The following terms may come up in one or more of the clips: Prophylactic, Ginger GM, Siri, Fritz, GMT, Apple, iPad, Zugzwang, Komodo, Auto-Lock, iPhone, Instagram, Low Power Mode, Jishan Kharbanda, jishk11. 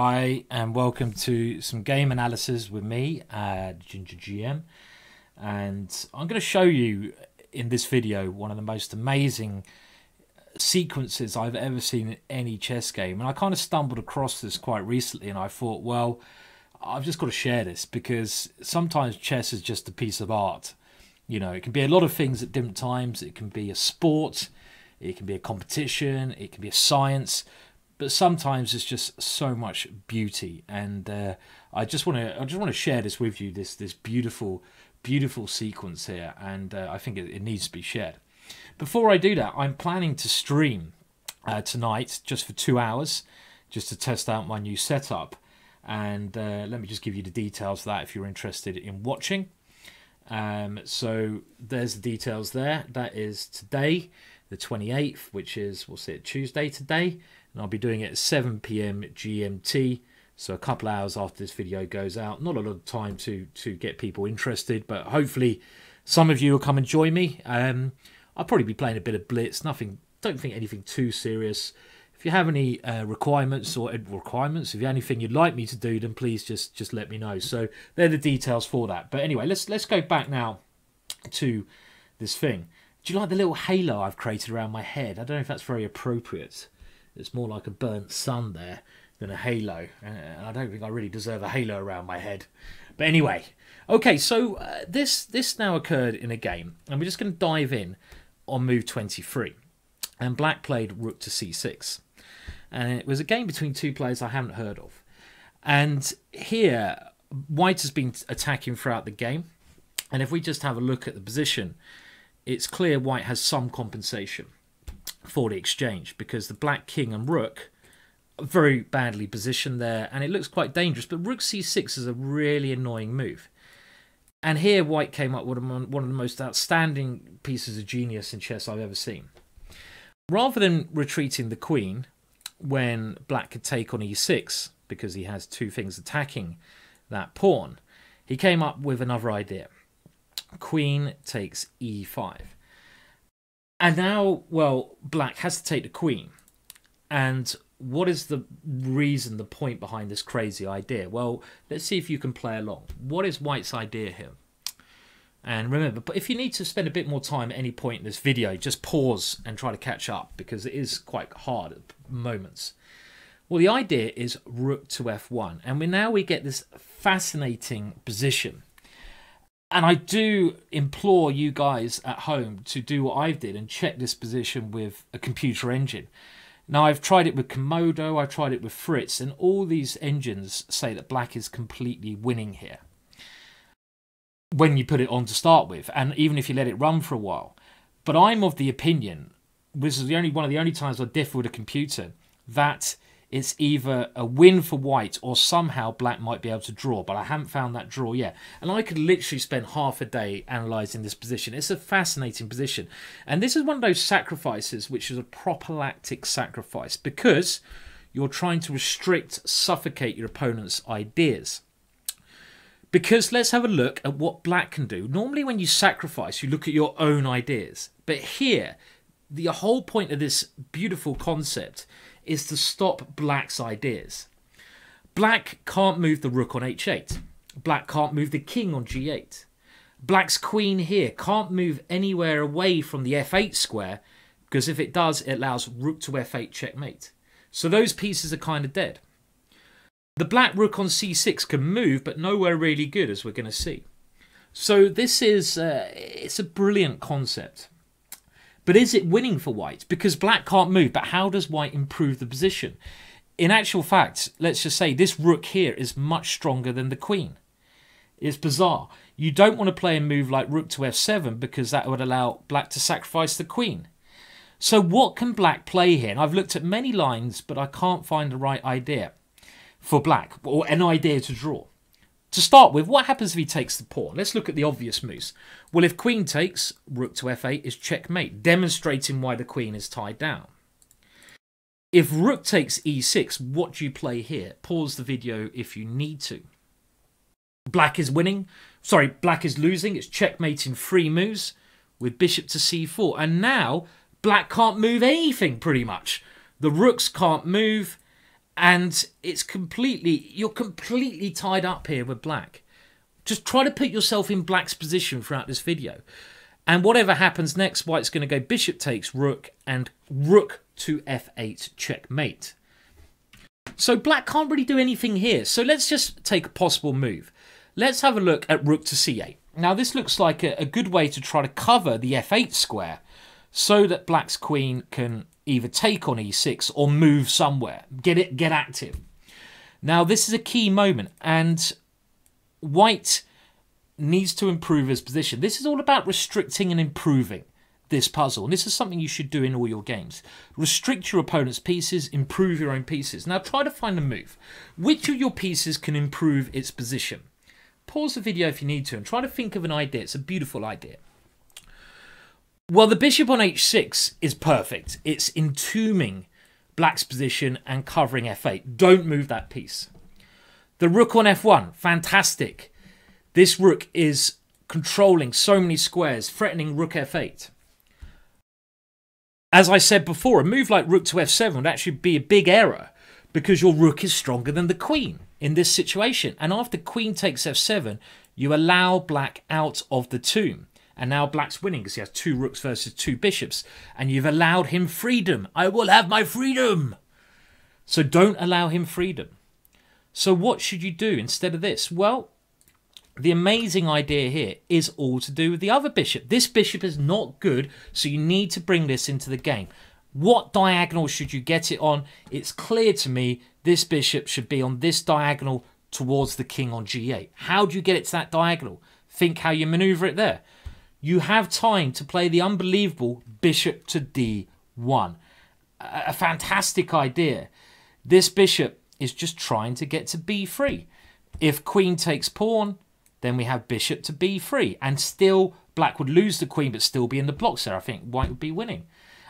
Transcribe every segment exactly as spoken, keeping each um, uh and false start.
Hi and welcome to some game analysis with me, uh, Ginger G M, and I'm going to show you in this video one of the most amazing sequences I've ever seen in any chess game. And I kind of stumbled across this quite recently, and I thought, well, I've just got to share this, because sometimes chess is just a piece of art. You know, it can be a lot of things at different times. It can be a sport, it can be a competition, it can be a science. But sometimes it's just so much beauty, and uh, I just want to I just want to share this with you. This this beautiful, beautiful sequence here, and uh, I think it, it needs to be shared. Before I do that, I'm planning to stream uh, tonight just for two hours, just to test out my new setup. And uh, let me just give you the details of that if you're interested in watching. Um, so there's the details there. That is today, the twenty-eighth, which is we'll see it Tuesday today. And I'll be doing it at seven p m G M T, so a couple hours after this video goes out. Not a lot of time to to get people interested, but hopefully some of you will come and join me. Um, I'll probably be playing a bit of Blitz. Nothing, don't think anything too serious. If you have any uh, requirements or requirements, if you have anything you'd like me to do, then please just just let me know. So they're the details for that. But anyway, let's let's go back now to this thing. Do you like the little halo I've created around my head? I don't know if that's very appropriate. It's more like a burnt sun there than a halo. And I don't think I really deserve a halo around my head. But anyway, okay, so uh, this this now occurred in a game. And we're just going to dive in on move twenty-three. And black played rook to c six. And it was a game between two players I haven't heard of. And here, white has been attacking throughout the game. And if we just have a look at the position, it's clear white has some compensation for the exchange, because the black king and rook are very badly positioned there, and it looks quite dangerous. But rook c six is a really annoying move, and here white came up with one of the most outstanding pieces of genius in chess I've ever seen. Rather than retreating the queen when black could take on e six, because he has two things attacking that pawn, he came up with another idea. Queen takes e five. And now, well, black has to take the queen. And what is the reason, the point behind this crazy idea? Well, let's see if you can play along. What is white's idea here? And remember, but if you need to spend a bit more time at any point in this video, just pause and try to catch up, because it is quite hard at moments. Well, the idea is rook to f one. And we, now we get this fascinating position. And I do implore you guys at home to do what I did and check this position with a computer engine. Now, I've tried it with Komodo, I've tried it with Fritz, and all these engines say that black is completely winning here when you put it on to start with, and even if you let it run for a while. But I'm of the opinion, this is the only one of the only times I differ with a computer, that it's either a win for white or somehow black might be able to draw, but I haven't found that draw yet. And I could literally spend half a day analysing this position. It's a fascinating position. And this is one of those sacrifices which is a prophylactic sacrifice, because you're trying to restrict, suffocate your opponent's ideas. Because let's have a look at what black can do. Normally when you sacrifice, you look at your own ideas. But here, the whole point of this beautiful concept is to stop black's ideas. Black can't move the rook on h eight. Black can't move the king on g eight. Black's queen here can't move anywhere away from the f eight square, because if it does, it allows rook to f eight checkmate. So those pieces are kind of dead. The black rook on c six can move, but nowhere really good, as we're going to see. So this is uh, it's a brilliant concept. But is it winning for white? Because black can't move, but how does white improve the position? In actual fact, let's just say this rook here is much stronger than the queen. It's bizarre. You don't want to play a move like rook to f seven, because that would allow black to sacrifice the queen. So what can black play here? And I've looked at many lines, but I can't find the right idea for black, or an idea to draw. To start with, what happens if he takes the pawn? Let's look at the obvious moves. Well, if queen takes, rook to f eight is checkmate, demonstrating why the queen is tied down. If rook takes e six, what do you play here? Pause the video if you need to. Black is winning. Sorry, black is losing. It's checkmate in three moves with bishop to c four. And now, black can't move anything, pretty much. The rooks can't move. And it's completely, you're completely tied up here with black. Just try to put yourself in black's position throughout this video. And whatever happens next, white's going to go bishop takes rook and rook to f eight checkmate. So black can't really do anything here. So let's just take a possible move. Let's have a look at rook to c eight. Now this looks like a, a good way to try to cover the f eight square so that black's queen can either take on e six or move somewhere. Get it, get active. Now this is a key moment and white needs to improve his position. This is all about restricting and improving this puzzle. And this is something you should do in all your games. Restrict your opponent's pieces, improve your own pieces. Now try to find a move. Which of your pieces can improve its position? Pause the video if you need to and try to think of an idea. It's a beautiful idea. Well, the bishop on h six is perfect. It's entombing black's position and covering f eight. Don't move that piece. The rook on f one, fantastic. This rook is controlling so many squares, threatening rook f eight. As I said before, a move like rook to f seven would actually be a big error because your rook is stronger than the queen in this situation. And after queen takes f seven, you allow black out of the tomb. And now black's winning because he has two rooks versus two bishops. And you've allowed him freedom. I will have my freedom. So don't allow him freedom. So what should you do instead of this? Well, the amazing idea here is all to do with the other bishop. This bishop is not good, so you need to bring this into the game. What diagonal should you get it on? It's clear to me this bishop should be on this diagonal towards the king on g eight. How do you get it to that diagonal? Think how you maneuver it there. You have time to play the unbelievable bishop to d one. A fantastic idea. This bishop is just trying to get to b three. If queen takes pawn, then we have bishop to b three. And still, black would lose the queen, but still be in the blocks there. I think white would be winning.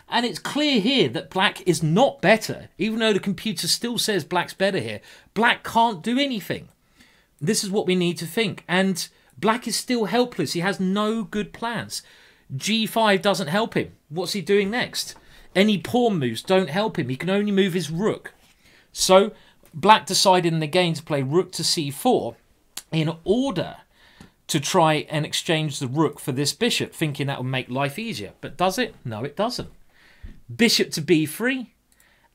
And it's clear here that black is not better. Even though the computer still says black's better here, black can't do anything. This is what we need to think. And black is still helpless. He has no good plans. g five doesn't help him. What's he doing next? Any pawn moves don't help him. He can only move his rook. So black decided in the game to play rook to c four. In order to try and exchange the rook for this bishop, thinking that would make life easier. But does it? No, it doesn't. Bishop to b three.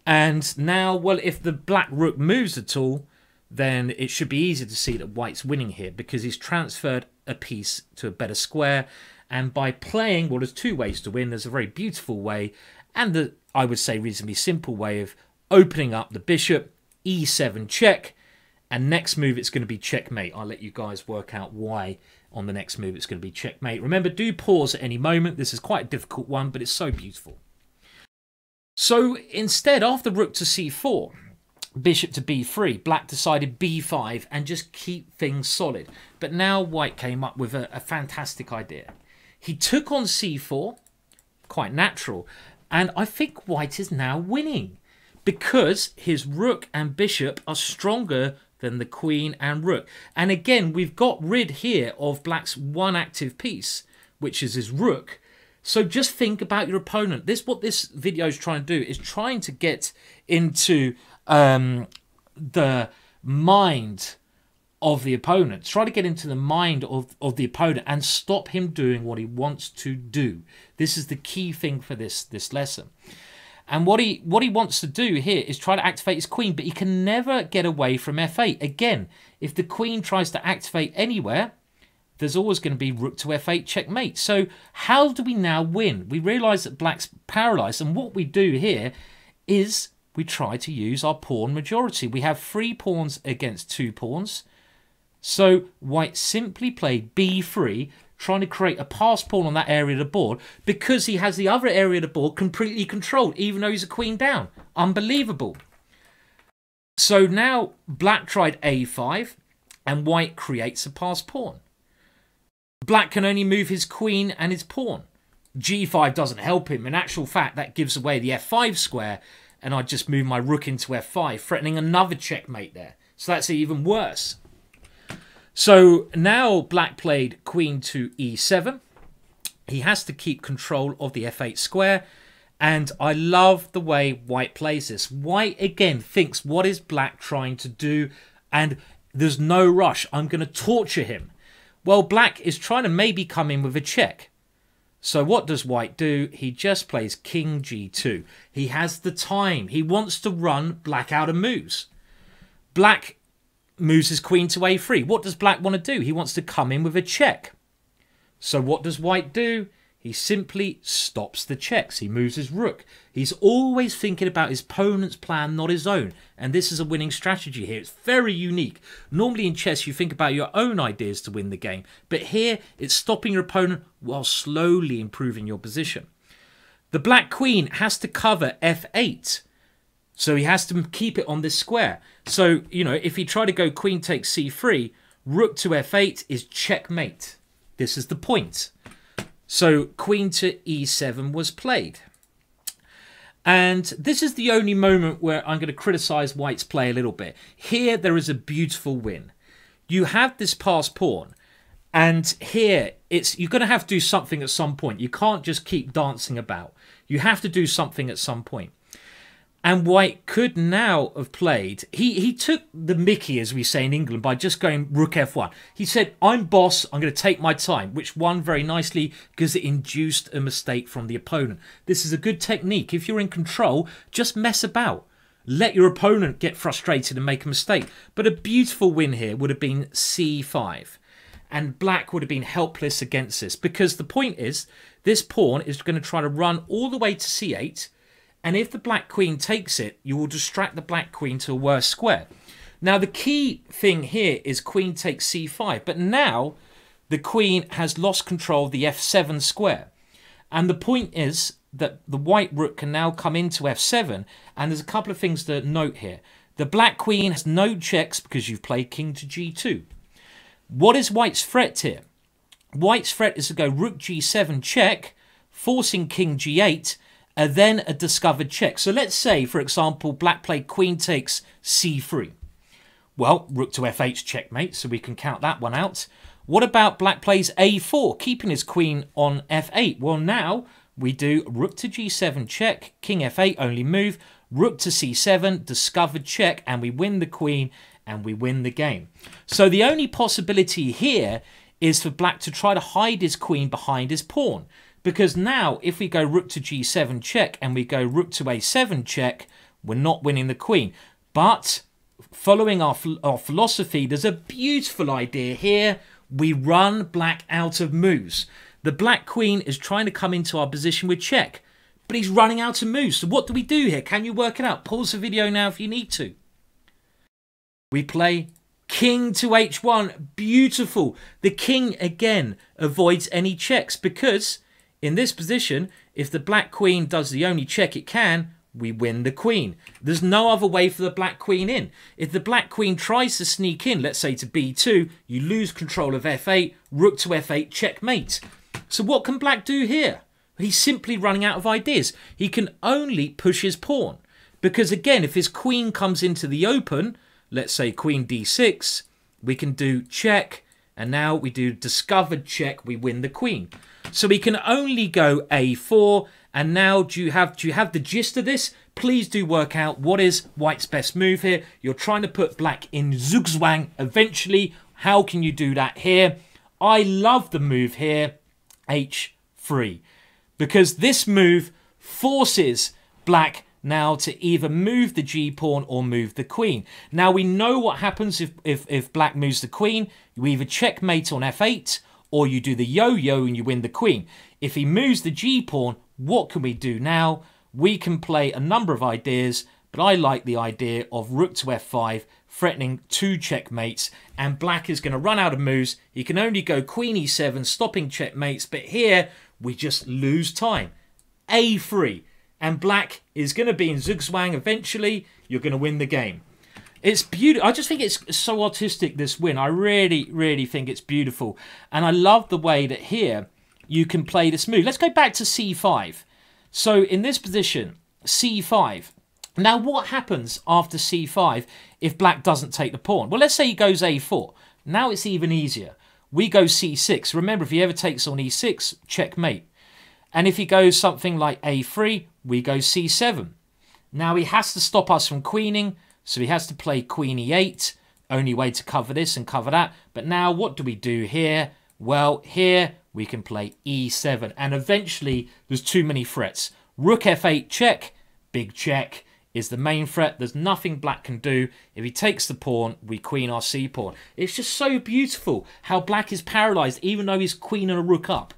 And now, well, if the black rook moves at all, then it should be easy to see that white's winning here because he's transferred a piece to a better square. And by playing, well, there's two ways to win. There's a very beautiful way and the, I would say, reasonably simple way of opening up the bishop, e seven check. And next move, it's going to be checkmate. I'll let you guys work out why on the next move it's going to be checkmate. Remember, do pause at any moment. This is quite a difficult one, but it's so beautiful. So instead, after rook to c four, bishop to b three, black decided b five and just keep things solid. But now white came up with a, a fantastic idea. He took on c four, quite natural, and I think white is now winning because his rook and bishop are stronger than the queen and rook. And again, we've got rid here of black's one active piece, which is his rook. So just think about your opponent. This what this video is trying to do is trying to get into um, the mind of the opponent. Try to get into the mind of, of the opponent and stop him doing what he wants to do. This is the key thing for this, this lesson. And what he what he wants to do here is try to activate his queen, but he can never get away from f eight. Again, if the queen tries to activate anywhere, there's always going to be rook to f eight checkmate. So how do we now win? We realise that black's paralysed, and what we do here is we try to use our pawn majority. We have three pawns against two pawns. So white simply played b three, trying to create a pass pawn on that area of the board because he has the other area of the board completely controlled, even though he's a queen down. Unbelievable. So now black tried a five and white creates a pass pawn. Black can only move his queen and his pawn. g five doesn't help him. In actual fact, that gives away the f five square and I just move my rook into f five, threatening another checkmate there. So that's even worse. So now black played queen to e seven. He has to keep control of the f eight square. And I love the way White plays this. White, again, thinks, what is Black trying to do? And there's no rush. I'm going to torture him. Well, Black is trying to maybe come in with a check. So what does White do? He just plays King G two. He has the time. He wants to run Black out of moves. Black moves his queen to A three. What does Black want to do? He wants to come in with a check. So what does White do? He simply stops the checks. He moves his rook. He's always thinking about his opponent's plan, not his own. And this is a winning strategy here. It's very unique. Normally in chess, you think about your own ideas to win the game. But here, it's stopping your opponent while slowly improving your position. The Black queen has to cover F eight. So he has to keep it on this square. So, you know, if he tried to go queen takes C three, rook to F eight is checkmate. This is the point. So queen to E seven was played. And this is the only moment where I'm going to criticize White's play a little bit. Here, there is a beautiful win. You have this passed pawn. And here, it's you're going to have to do something at some point. You can't just keep dancing about. You have to do something at some point. And White could now have played. He he took the mickey, as we say in England, by just going rook F one. He said, I'm boss, I'm going to take my time, which won very nicely because it induced a mistake from the opponent. This is a good technique. If you're in control, just mess about. Let your opponent get frustrated and make a mistake. But a beautiful win here would have been C five. And Black would have been helpless against this because the point is, this pawn is going to try to run all the way to C eight. And if the Black queen takes it, you will distract the Black queen to a worse square. Now, the key thing here is queen takes C five. But now the queen has lost control of the F seven square. And the point is that the white rook can now come into F seven. And there's a couple of things to note here. The Black queen has no checks because you've played king to G two. What is White's threat here? White's threat is to go rook G seven check, forcing king G eight, and then a discovered check. So let's say, for example, Black played queen takes C three. Well, rook to F eight checkmate, so we can count that one out. What about Black plays A four, keeping his queen on F eight? Well, now we do rook to G seven check, king F eight only move, rook to C seven, discovered check, and we win the queen and we win the game. So the only possibility here is for Black to try to hide his queen behind his pawn. Because now, if we go rook to G seven check and we go rook to A seven check, we're not winning the queen. But following our, our philosophy, there's a beautiful idea here. We run Black out of moves. The Black queen is trying to come into our position with check, but he's running out of moves. So what do we do here? Can you work it out? Pause the video now if you need to. We play king to H one. Beautiful. The king, again, avoids any checks because in this position, if the Black queen does the only check it can, we win the queen. There's no other way for the Black queen in. If the Black queen tries to sneak in, let's say to B two, you lose control of F eight, rook to F eight, checkmate. So what can Black do here? He's simply running out of ideas. He can only push his pawn. Because again, if his queen comes into the open, let's say queen D six, we can do check, and now we do discovered check, we win the queen. So we can only go A four. And now do you have do you have the gist of this? Please do work out what is White's best move here. You're trying to put Black in Zugzwang eventually. How can you do that here? I love the move here, H three. Because this move forces Black now to either move the G pawn or move the queen. Now we know what happens if, if, if Black moves the queen. You either checkmate on F eight, or you do the yo-yo and you win the queen. If he moves the G-pawn, what can we do now? We can play a number of ideas, but I like the idea of rook to F five, threatening two checkmates, and Black is going to run out of moves. He can only go queen E seven, stopping checkmates, but here we just lose time. A three, and Black is going to be in Zugzwang eventually. You're going to win the game. It's beautiful. I just think it's so artistic, this win. I really, really think it's beautiful. And I love the way that here you can play this move. Let's go back to C five. So in this position, C five. Now, what happens after C five if Black doesn't take the pawn? Well, let's say he goes A four. Now it's even easier. We go C six. Remember, if he ever takes on E six, checkmate. And if he goes something like a three, we go c seven. Now he has to stop us from queening, so he has to play queen e eight. Only way to cover this and cover that. But now what do we do here? Well, here we can play e seven. And eventually there's too many threats. Rook f eight check, big check is the main threat. There's nothing black can do. If he takes the pawn, we queen our c-pawn. It's just so beautiful how black is paralysed, even though he's queen and a rook up.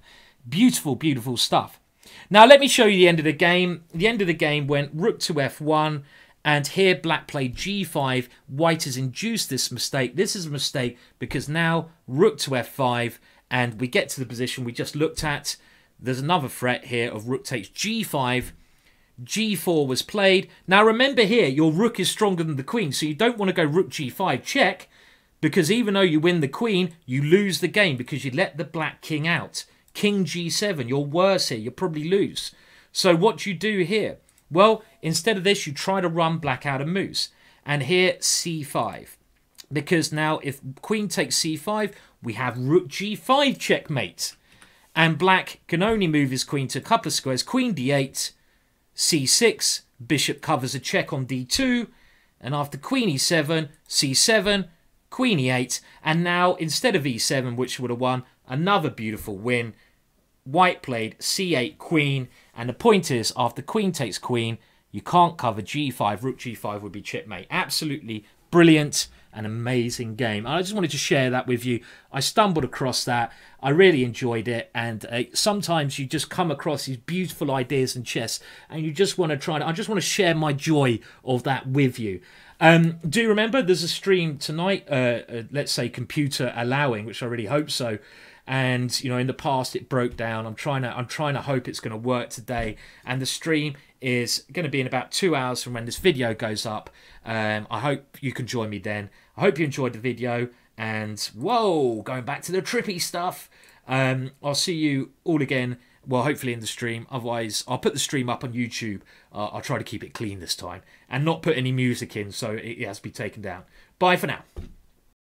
Beautiful, beautiful stuff. Now let me show you the end of the game. The end of the game went rook to f one, and here black played g five. White has induced this mistake. This is a mistake because now rook to f five, and we get to the position we just looked at. There's another threat here of rook takes g five. g four was played. Now remember here, your rook is stronger than the queen, so you don't want to go rook g five check, because even though you win the queen, you lose the game because you let the black king out. King g seven, you're worse here, you'll probably lose. So what you do here? Well, instead of this, you try to run black out of moves. And here, c five. Because now if queen takes c five, we have rook g five checkmate. And black can only move his queen to a couple of squares. Queen d eight, c six, bishop covers a check on d two. And after queen e seven, c seven, queen e eight. And now, instead of e seven, which would have won, another beautiful win. White played c eight queen, and the point is, after queen takes queen, you can't cover g five. Rook g five would be checkmate. Absolutely brilliant and amazing game. I just wanted to share that with you. I stumbled across that. I really enjoyed it, and uh, sometimes you just come across these beautiful ideas in chess, and you just want to try it. I just want to share my joy of that with you. Um, do remember, there's a stream tonight, uh, uh, let's say computer allowing, which I really hope so. And you know, in the past it broke down. I'm trying to, I'm trying to hope it's going to work today. And the stream is going to be in about two hours from when this video goes up. Um, I hope you can join me then. I hope you enjoyed the video. And whoa, going back to the trippy stuff. Um, I'll see you all again. Well, hopefully in the stream. Otherwise, I'll put the stream up on YouTube. Uh, I'll try to keep it clean this time and not put any music in, so it has to be taken down. Bye for now.